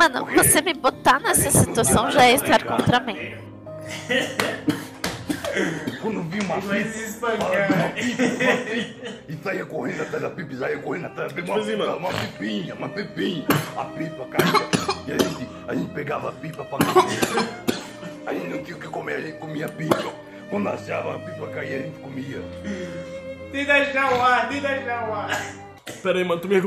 Mano, você me botar nessa situação já é estar contra mim. Quando vi uma pipa e saia correndo atrás da pipa, saia correndo atrás da pipa, uma pipinha, a pipa caía e a gente pegava a pipa pra comer. A gente não tinha o que comer, a gente comia pipa. Quando achava a pipa caía, a gente comia. Tira já o ar, tira já o ar. Pera aí, mano, tu me